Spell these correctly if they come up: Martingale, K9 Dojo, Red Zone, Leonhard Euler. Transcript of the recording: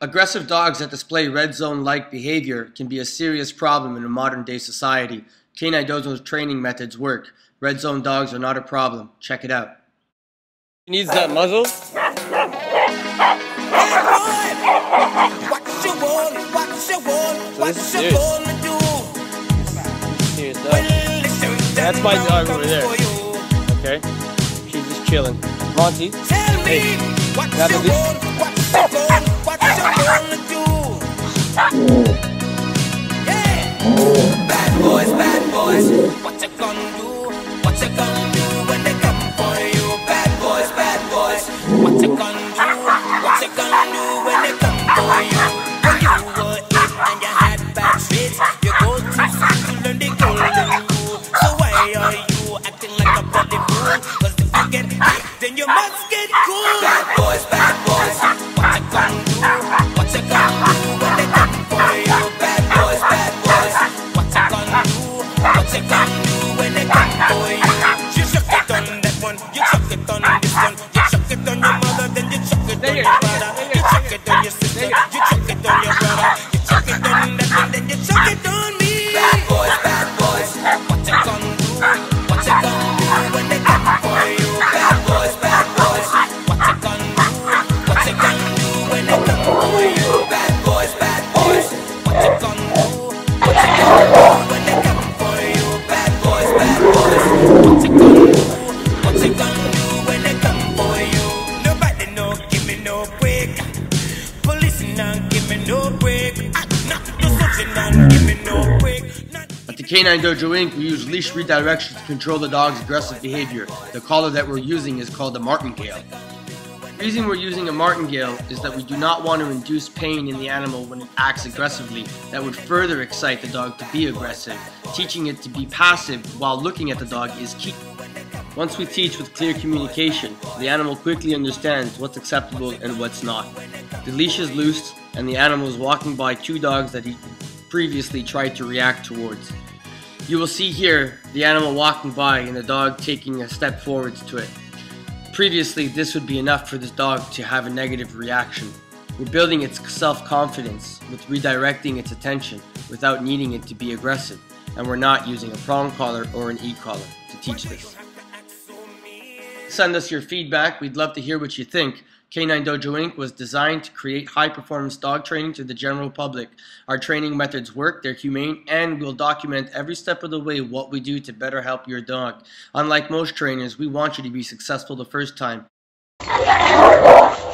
Aggressive dogs that display red zone-like behavior can be a serious problem in a modern-day society. K9 Dojo's training methods work. Red zone dogs are not a problem. Check it out. He needs that muzzle. So this is serious dog. That's my dog over there. Okay, she's just chilling. Monty, hey, grab the bad boys, what you gonna do? What you gonna do when they come for you? Bad boys, what you gonna do? What you gonna do when they come for you? When you were in and you had bad traits, you go to school to learn the golden rule. So why are you acting like a bloody fool? 'Cause if you get hit, then you must get cool. Bad boys, what you gonna do? What you gonna do when they come for you? Bad boys, what you gonna do? What you gonna do when they come for you? You chuck it on that one, you chuck it on this one, you chuck it on your mother, then you chuck it on your father, you chuck it on your sister, you chuck it on your brother, you chuck it on that one, then you chuck it on me. Bad boys, what you gonna do? What you gonna do when they come for you? Bad boys, what you gonna do? What you gonna do when they come for you? Bad boys, what you gonna do? What you gonna do when they come for you? Bad boys, what you gonna do? What you gonna do when they come for you? Nobody no give me no break. Police don't give me no break. No soldier don't give me no break. At the K9 Dojo Inc., we use leash redirection to control the dog's aggressive behavior. The collar that we're using is called a martingale. The reason we're using a martingale is that we do not want to induce pain in the animal when it acts aggressively. That would further excite the dog to be aggressive. Teaching it to be passive while looking at the dog is key. Once we teach with clear communication, the animal quickly understands what's acceptable and what's not. The leash is loosed and the animal is walking by two dogs that he previously tried to react towards. You will see here the animal walking by and the dog taking a step forwards to it. Previously, this would be enough for this dog to have a negative reaction. We're building its self-confidence with redirecting its attention without needing it to be aggressive, and we're not using a prong collar or an e-collar to teach this. Send us your feedback. We'd love to hear what you think. K9 Dojo Inc. was designed to create high-performance dog training to the general public. Our training methods work, they're humane, and we'll document every step of the way what we do to better help your dog. Unlike most trainers, we want you to be successful the first time.